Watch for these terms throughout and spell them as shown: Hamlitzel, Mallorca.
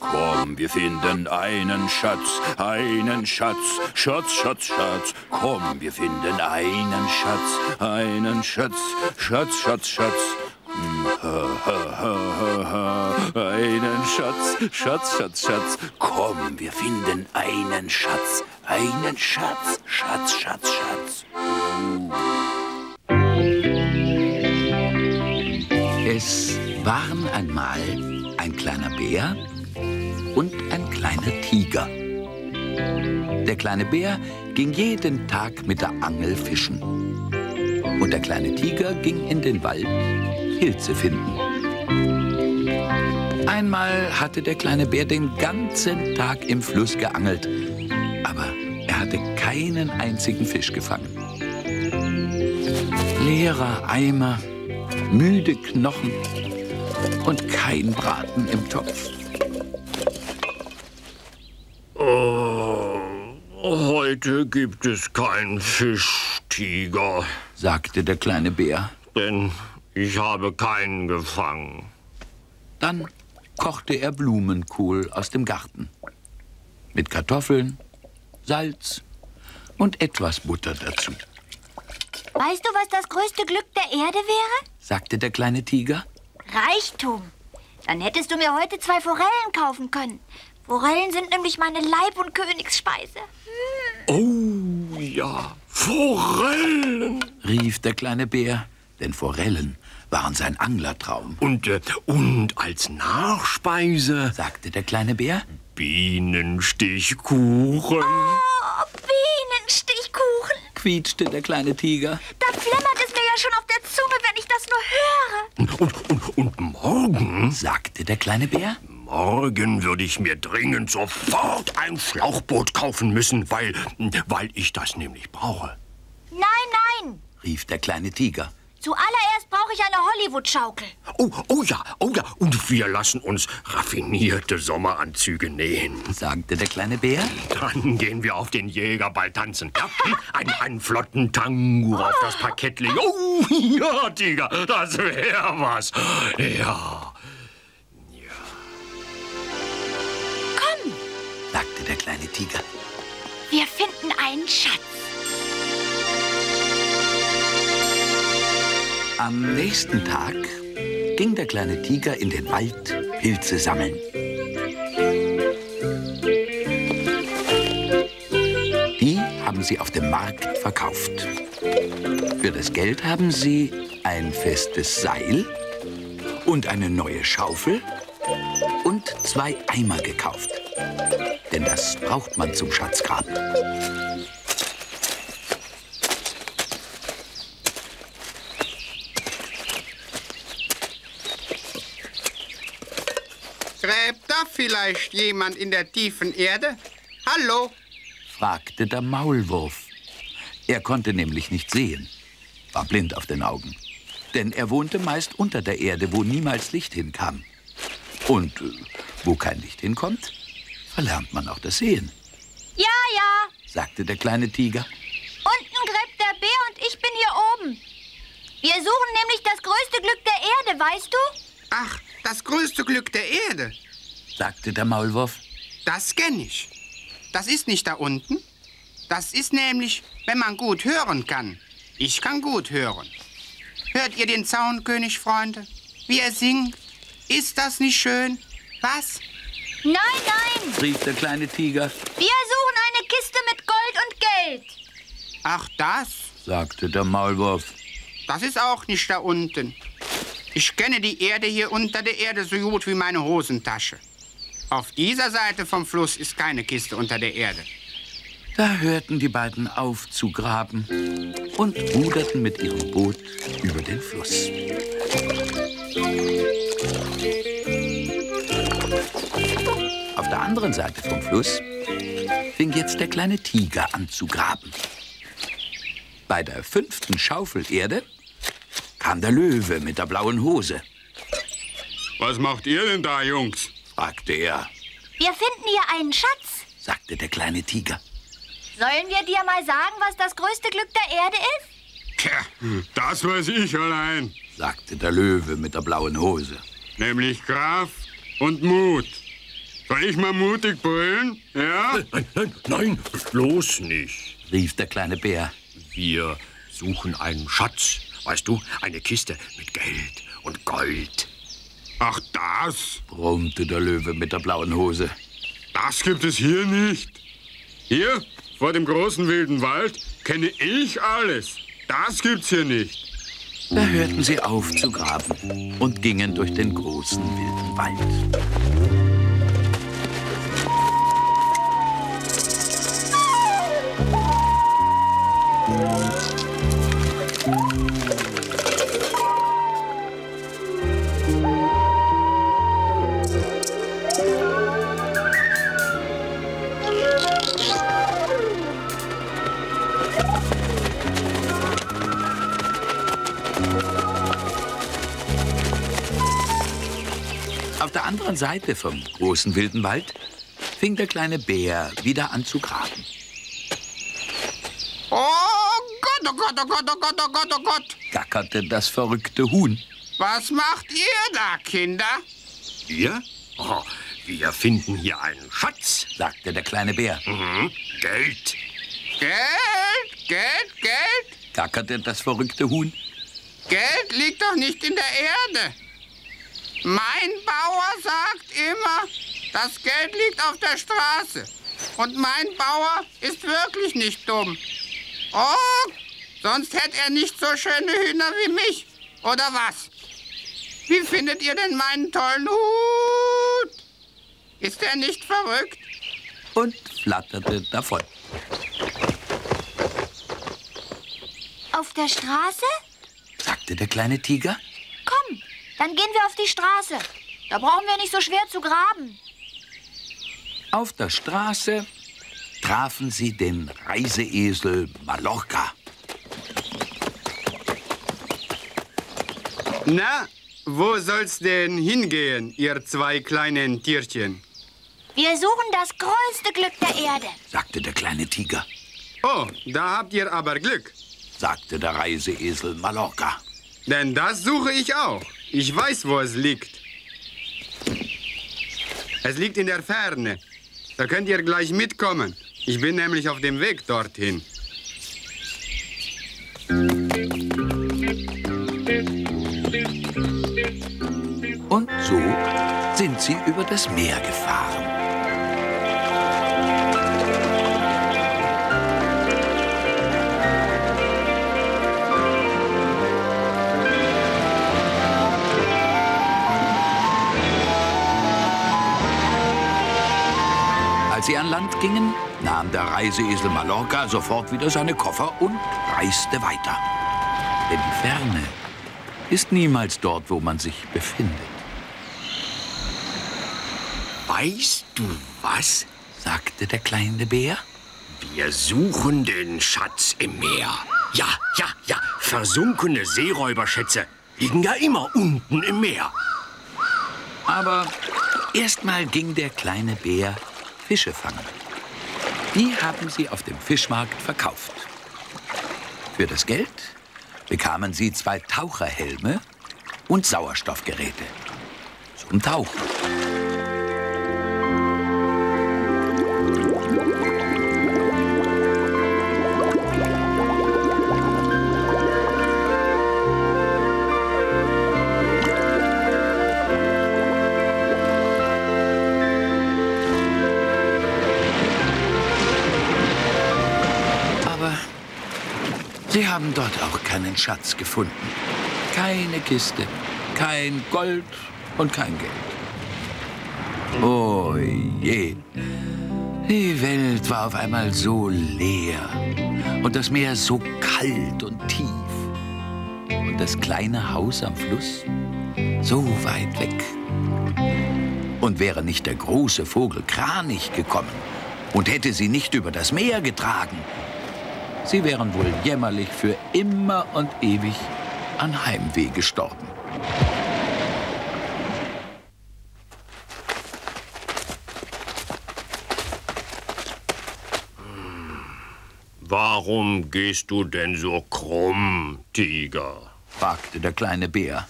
Komm, wir finden einen Schatz, Schatz. Komm, wir finden einen Schatz, Schatz. Einen Schatz, Schatz. Komm, wir finden einen Schatz, Schatz. Es waren einmal ein kleiner Bär und ein kleiner Tiger. Der kleine Bär ging jeden Tag mit der Angel fischen. Und der kleine Tiger ging in den Wald Pilze finden. Einmal hatte der kleine Bär den ganzen Tag im Fluss geangelt, aber er hatte keinen einzigen Fisch gefangen. Leerer Eimer, müde Knochen und kein Braten im Topf. Heute gibt es keinen Fisch, Tiger, sagte der kleine Bär. Denn ich habe keinen gefangen. Dann kochte er Blumenkohl aus dem Garten. Mit Kartoffeln, Salz und etwas Butter dazu. Weißt du, was das größte Glück der Erde wäre? Sagte der kleine Tiger. Reichtum. Dann hättest du mir heute 2 Forellen kaufen können. Forellen sind nämlich meine Leib- und Königsspeise. Oh ja, Forellen, rief der kleine Bär. Denn Forellen waren sein Anglertraum. Und als Nachspeise, sagte der kleine Bär, Bienenstichkuchen. Oh, Bienenstichkuchen, quietschte der kleine Tiger. Da flimmert es mir ja schon auf der Zunge, wenn ich das nur höre. Und morgen, sagte der kleine Bär, morgen würde ich mir dringend sofort ein Schlauchboot kaufen müssen, weil ich das nämlich brauche. Nein, nein, rief der kleine Tiger. Zuallererst brauche ich eine Hollywood-Schaukel. Oh ja. Und wir lassen uns raffinierte Sommeranzüge nähen, sagte der kleine Bär. Dann gehen wir auf den Jägerball tanzen. Ja? Einen flotten Tango auf das Parkett legen. Oh ja, Tiger, das wäre was. Ja. Komm, sagte der kleine Tiger. Wir finden einen Schatz. Am nächsten Tag ging der kleine Tiger in den Wald Pilze sammeln. Die haben sie auf dem Markt verkauft. Für das Geld haben sie ein festes Seil und eine neue Schaufel und 2 Eimer gekauft. Denn das braucht man zum Schatzgraben. Gräbt da vielleicht jemand in der tiefen Erde? Hallo? Fragte der Maulwurf. Er konnte nämlich nicht sehen, war blind auf den Augen. Denn er wohnte meist unter der Erde, wo niemals Licht hinkam. Und wo kein Licht hinkommt, verlernt man auch das Sehen. Ja, sagte der kleine Tiger. Unten gräbt der Bär und ich bin hier oben. Wir suchen nämlich das größte Glück der Erde, weißt du? Ach, das größte Glück der Erde, sagte der Maulwurf. Das kenne ich. Das ist nicht da unten. Das ist nämlich, wenn man gut hören kann. Ich kann gut hören. Hört ihr den Zaunkönig, Freunde? Wie er singt? Ist das nicht schön? Was? Nein, rief der kleine Tiger. Wir suchen eine Kiste mit Gold und Geld. Ach, das, sagte der Maulwurf. Das ist auch nicht da unten. Ich kenne die Erde hier unter der Erde so gut wie meine Hosentasche. Auf dieser Seite vom Fluss ist keine Kiste unter der Erde. Da hörten die beiden auf zu graben und ruderten mit ihrem Boot über den Fluss. Auf der anderen Seite vom Fluss fing jetzt der kleine Tiger an zu graben. Bei der 5. Schaufel Erde kam der Löwe mit der blauen Hose. Was macht ihr denn da, Jungs? Fragte er. Wir finden hier einen Schatz, sagte der kleine Tiger. Sollen wir dir mal sagen, was das größte Glück der Erde ist? Tja, das weiß ich allein, sagte der Löwe mit der blauen Hose. nämlich Kraft und Mut. Soll ich mal mutig brüllen? Ja? Nein, nein, nein, bloß nicht, rief der kleine Bär. Wir suchen einen Schatz, weißt du, eine Kiste mit Geld und Gold. Ach das, brummte der Löwe mit der blauen Hose. Das gibt es hier nicht. Hier, vor dem großen wilden Wald, kenne ich alles. Das gibt's hier nicht. Da hörten sie auf zu graben und gingen durch den großen wilden Wald. Auf der anderen Seite vom großen wilden Wald fing der kleine Bär wieder an zu graben. Oh Gott, oh Gott, oh Gott, oh Gott, oh Gott, oh Gott, gackerte das verrückte Huhn. Was macht ihr da, Kinder? Wir? Oh, wir finden hier einen Schatz, sagte der kleine Bär. Mhm. Geld. Geld, Geld, Geld, gackerte das verrückte Huhn. Geld liegt doch nicht in der Erde. Mein Bauer sagt immer, das Geld liegt auf der Straße. Und mein Bauer ist wirklich nicht dumm. Oh, sonst hätte er nicht so schöne Hühner wie mich, oder was? Wie findet ihr denn meinen tollen Hut? Ist er nicht verrückt? Und flatterte davon. Auf der Straße? Sagte der kleine Tiger. Komm. Dann gehen wir auf die Straße. Da brauchen wir nicht so schwer zu graben. Auf der Straße trafen sie den Reiseesel Mallorca. Na, wo soll's denn hingehen, ihr zwei kleinen Tierchen? Wir suchen das größte Glück der Erde, sagte der kleine Tiger. Oh, da habt ihr aber Glück, sagte der Reiseesel Mallorca. Denn das suche ich auch. Ich weiß, wo es liegt. Es liegt in der Ferne. Da könnt ihr gleich mitkommen. Ich bin nämlich auf dem Weg dorthin. Und so sind sie über das Meer gefahren. Als sie an Land gingen, nahm der Reiseesel Mallorca sofort wieder seine Koffer und reiste weiter. Denn die Ferne ist niemals dort, wo man sich befindet. Weißt du was? Sagte der kleine Bär. Wir suchen den Schatz im Meer. Ja, ja, ja, versunkene Seeräuberschätze liegen ja immer unten im Meer. Aber erstmal ging der kleine Bär Fische fangen. Die haben sie auf dem Fischmarkt verkauft. Für das Geld bekamen sie 2 Taucherhelme und Sauerstoffgeräte zum Tauchen. Sie haben dort auch keinen Schatz gefunden. Keine Kiste, kein Gold und kein Geld. Oh je. Die Welt war auf einmal so leer und das Meer so kalt und tief. Und das kleine Haus am Fluss so weit weg. Und wäre nicht der große Vogel Kranich gekommen und hätte sie nicht über das Meer getragen, sie wären wohl jämmerlich für immer und ewig an Heimweh gestorben. Warum gehst du denn so krumm, Tiger? Fragte der kleine Bär.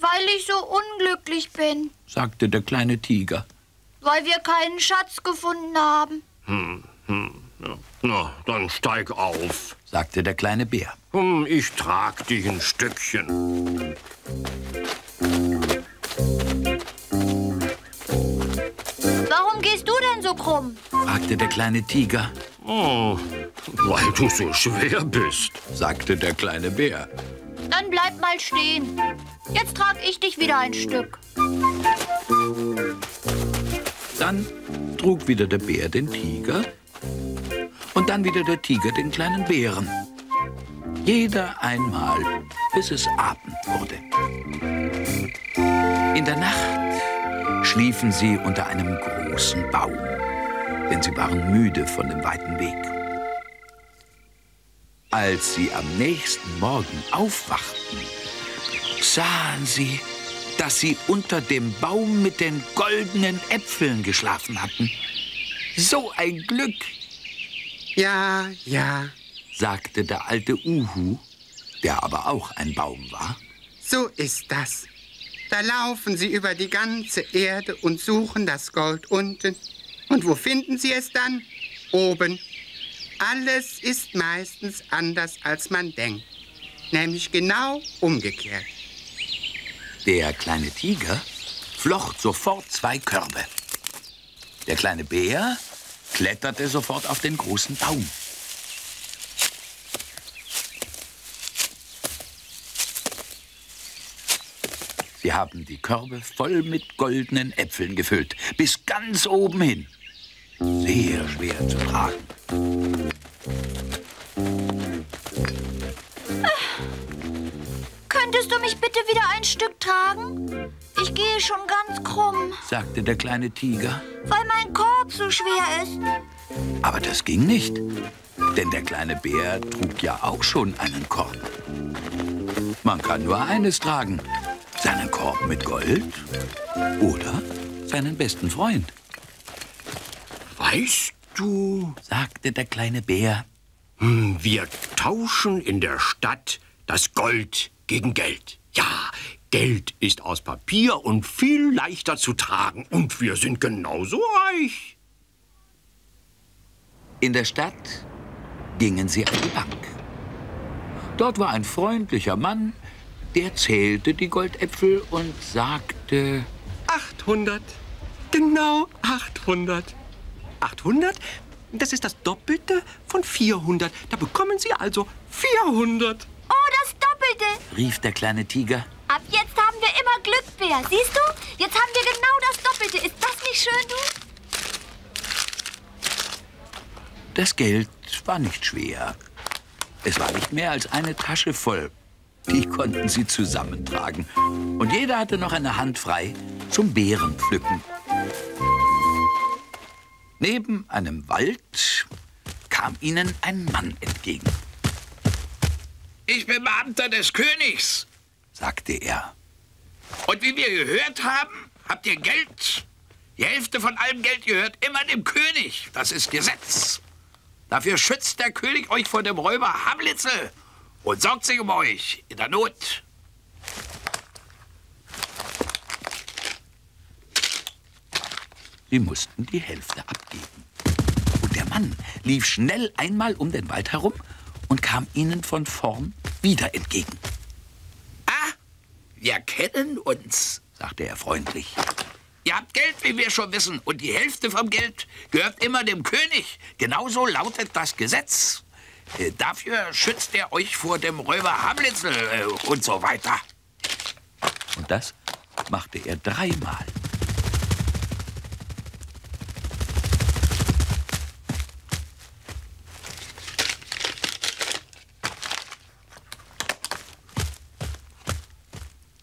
Weil Weil ich so unglücklich bin, sagte der kleine Tiger. Weil wir keinen Schatz gefunden haben. Ja. Na, dann steig auf, sagte der kleine Bär. Ich trag dich ein Stückchen. Warum gehst du denn so krumm? Fragte der kleine Tiger. Oh, weil du so schwer bist, sagte der kleine Bär. Dann bleib mal stehen. Jetzt trag ich dich wieder ein Stück. Dann trug wieder der Bär den Tiger und dann wieder der Tiger den kleinen Bären. Jeder einmal, bis es Abend wurde. In der Nacht schliefen sie unter einem großen Baum, denn sie waren müde von dem weiten Weg. Als sie am nächsten Morgen aufwachten, sahen sie, dass sie unter dem Baum mit den goldenen Äpfeln geschlafen hatten. So ein Glück! Ja, ja, sagte der alte Uhu, der aber auch ein Baum war. So ist das. Da laufen sie über die ganze Erde und suchen das Gold unten. Und wo finden sie es dann? Oben. Alles ist meistens anders, als man denkt. Nämlich genau umgekehrt. Der kleine Tiger flocht sofort 2 Körbe. Der kleine Bär kletterte sofort auf den großen Baum. Sie haben die Körbe voll mit goldenen Äpfeln gefüllt, bis ganz oben hin. Sehr schwer zu tragen. Könntest du mich bitte wieder ein Stück tragen? Ich gehe schon ganz krumm, sagte der kleine Tiger. Weil mein Korb so schwer ist. Aber das ging nicht, denn der kleine Bär trug ja auch schon einen Korb. Man kann nur eines tragen. Seinen Korb mit Gold oder seinen besten Freund. Weißt du, sagte der kleine Bär, wir tauschen in der Stadt das Gold gegen Geld. Ja, Geld ist aus Papier und viel leichter zu tragen. Und wir sind genauso reich. In der Stadt gingen sie an die Bank. Dort war ein freundlicher Mann. Der zählte die Goldäpfel und sagte... 800. Genau 800. 800? Das ist das Doppelte von 400. Da bekommen Sie also 400. Oh, das Doppelte, rief der kleine Tiger. Ab jetzt haben wir immer Glück, Bär. Siehst du? Jetzt haben wir genau das Doppelte. Ist das nicht schön, du? Das Geld war nicht schwer. Es war nicht mehr als eine Tasche voll. Die konnten sie zusammentragen. Und jeder hatte noch eine Hand frei zum Beerenpflücken. Neben einem Wald kam ihnen ein Mann entgegen. Ich bin Beamter des Königs, sagte er. Und wie wir gehört haben, habt ihr Geld. Die Hälfte von allem Geld gehört immer dem König. Das ist Gesetz. Dafür schützt der König euch vor dem Räuber Hamlitzel. Und sorgt sich um euch in der Not. Sie mussten die Hälfte abgeben. Und der Mann lief schnell einmal um den Wald herum und kam ihnen von vorn wieder entgegen. Ah, wir kennen uns, sagte er freundlich. Ihr habt Geld, wie wir schon wissen. Und die Hälfte vom Geld gehört immer dem König. Genauso lautet das Gesetz. Dafür schützt er euch vor dem Räuber Hamlitzel und so weiter. Und das machte er 3 Mal.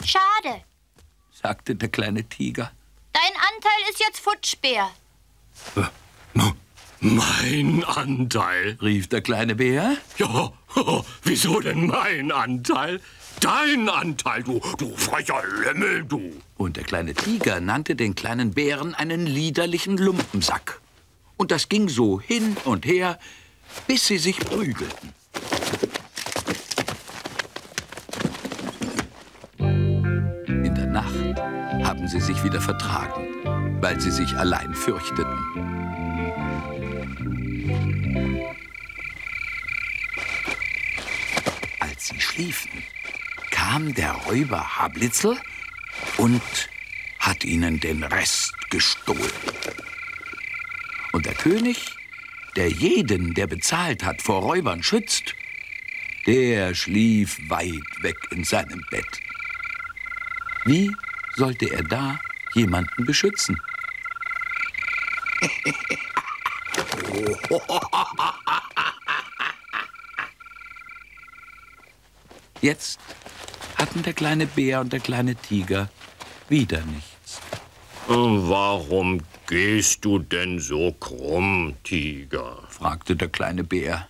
Schade, sagte der kleine Tiger. Dein Anteil ist jetzt futsch, Bär. Mein Anteil, rief der kleine Bär. Ja, wieso denn mein Anteil? Dein Anteil, du frecher Lümmel, du. Und der kleine Tiger nannte den kleinen Bären einen liederlichen Lumpensack. Und das ging so hin und her, bis sie sich prügelten. In der sie sich wieder vertragen, weil sie sich allein fürchteten. Als sie schliefen, kam der Räuber Hamlitzel und hat ihnen den Rest gestohlen. Und der König, der jeden, der bezahlt hat, vor Räubern schützt, der schlief weit weg in seinem Bett. Wie sollte er da jemanden beschützen? Jetzt hatten der kleine Bär und der kleine Tiger wieder nichts. Warum gehst du denn so krumm, Tiger? Fragte der kleine Bär.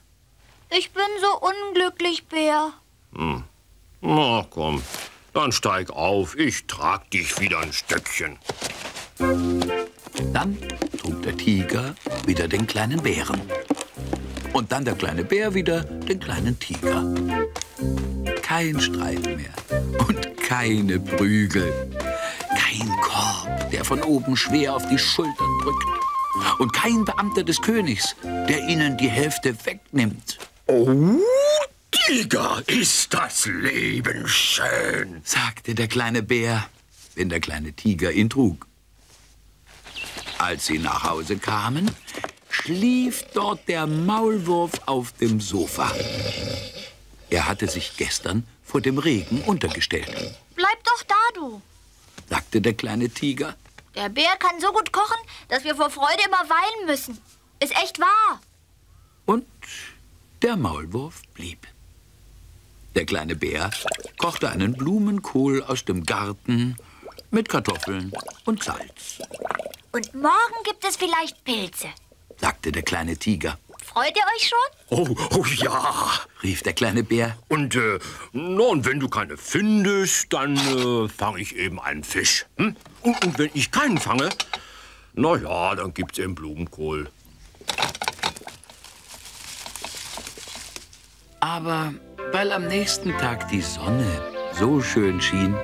Ich bin so unglücklich, Bär. Na komm, dann steig auf, ich trag dich wieder ein Stückchen. Dann trug der Tiger wieder den kleinen Bären. Und dann der kleine Bär wieder den kleinen Tiger. Kein Streit mehr und keine Prügel. Kein Korb, der von oben schwer auf die Schultern drückt. Und kein Beamter des Königs, der ihnen die Hälfte wegnimmt. Oh, Tiger, ist das Leben schön, sagte der kleine Bär, wenn der kleine Tiger ihn trug. Als sie nach Hause kamen, schlief dort der Maulwurf auf dem Sofa. Er hatte sich gestern vor dem Regen untergestellt. Bleib doch da, du, sagte der kleine Tiger. Der Bär kann so gut kochen, dass wir vor Freude immer weinen müssen. Ist echt wahr. Und der Maulwurf blieb. Der kleine Bär kochte einen Blumenkohl aus dem Garten mit Kartoffeln und Salz. Und morgen gibt es vielleicht Pilze, sagte der kleine Tiger. Freut ihr euch schon? Oh, ja, rief der kleine Bär. Und wenn du keine findest, dann fange ich eben einen Fisch. Hm? Und wenn ich keinen fange, na ja, dann gibt's eben Blumenkohl. Aber weil am nächsten Tag die Sonne so schön schien,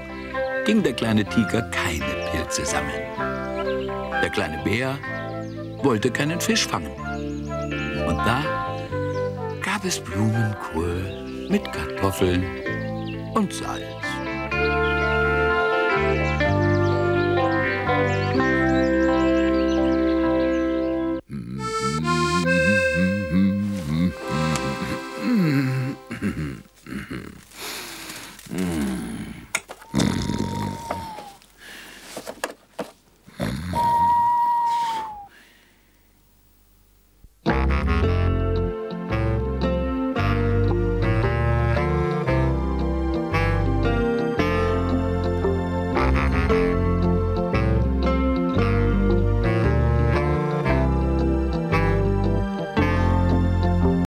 ging der kleine Tiger keine Pilze sammeln. Der kleine Bär wollte keinen Fisch fangen. Und da gab es Blumenkohl mit Kartoffeln und Salz.